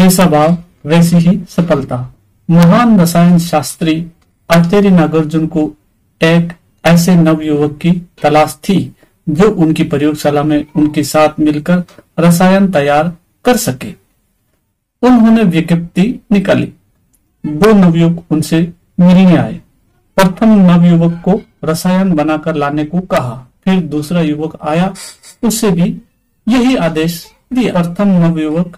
जैसा भाव वैसी ही सफलता। महान रसायन शास्त्री आचार्य नागार्जुन को एक ऐसे नवयुवक की तलाश थी जो उनकी प्रयोगशाला में उनके साथ मिलकर रसायन तैयार कर सके। उन्होंने विज्ञप्ति निकाली। दो नवयुवक उनसे मिलने आए। प्रथम नवयुवक को रसायन बनाकर लाने को कहा। फिर दूसरा युवक आया, उससे भी यही आदेश दिया। प्रथम नवयुवक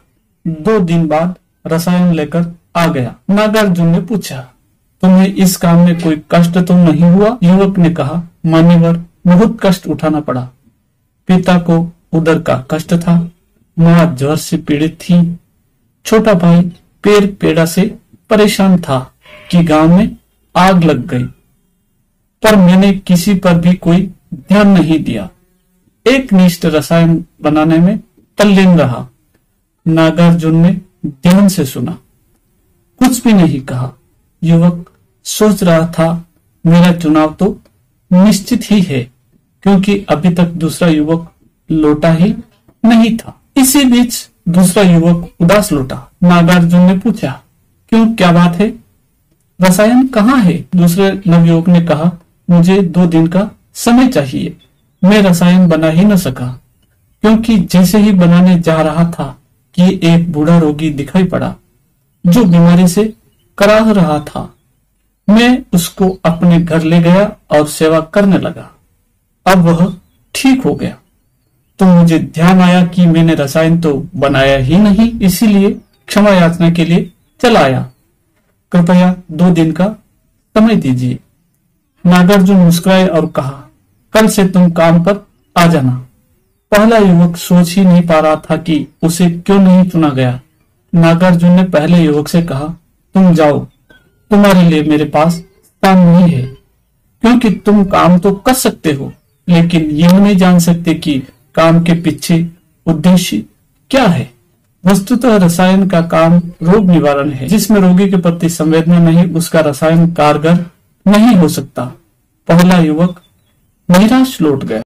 2 दिन बाद रसायन लेकर आ गया। नागार्जुन ने पूछा, तुम्हें इस काम में कोई कष्ट तो नहीं हुआ? युवक ने कहा, मान्यवर, बहुत कष्ट उठाना पड़ा। पिता को उदर का कष्ट था, माँ ज्वर से पीड़ित थी, छोटा भाई पेड़ पेड़ा से परेशान था कि गांव में आग लग गई, पर मैंने किसी पर भी कोई ध्यान नहीं दिया, एक निष्ठ रसायन बनाने में तल्लीन रहा। नागार्जुन ने ध्यान से सुना, कुछ भी नहीं कहा। युवक सोच रहा था, मेरा चुनाव तो निश्चित ही है, क्योंकि अभी तक दूसरा युवक लौटा ही नहीं था। इसी बीच दूसरा युवक उदास लौटा। नागार्जुन ने पूछा, क्यों, क्या बात है? रसायन कहाँ है? दूसरे नवयुवक ने कहा, मुझे 2 दिन का समय चाहिए, मैं रसायन बना ही न सका, क्योंकि जैसे ही बनाने जा रहा था कि एक बूढ़ा रोगी दिखाई पड़ा जो बीमारी से कराह रहा था। मैं उसको अपने घर ले गया और सेवा करने लगा। अब वह ठीक हो गया, तो मुझे ध्यान आया कि मैंने रसायन तो बनाया ही नहीं, इसीलिए क्षमा याचना के लिए चला आया। कृपया 2 दिन का समय दीजिए। नागार्जुन मुस्कुराए और कहा, कल से तुम काम पर आ जाना। पहला युवक सोच ही नहीं पा रहा था कि उसे क्यों नहीं चुना गया। नागार्जुन ने पहले युवक से कहा, तुम जाओ, तुम्हारे लिए मेरे पास स्थान नहीं है, क्योंकि तुम काम तो कर सकते हो, लेकिन यह नहीं जान सकते कि काम के पीछे उद्देश्य क्या है। वस्तुतः रसायन का काम रोग निवारण है, जिसमें रोगी के प्रति संवेदना नहीं, उसका रसायन कारगर नहीं हो सकता। पहला युवक निराश लौट गया।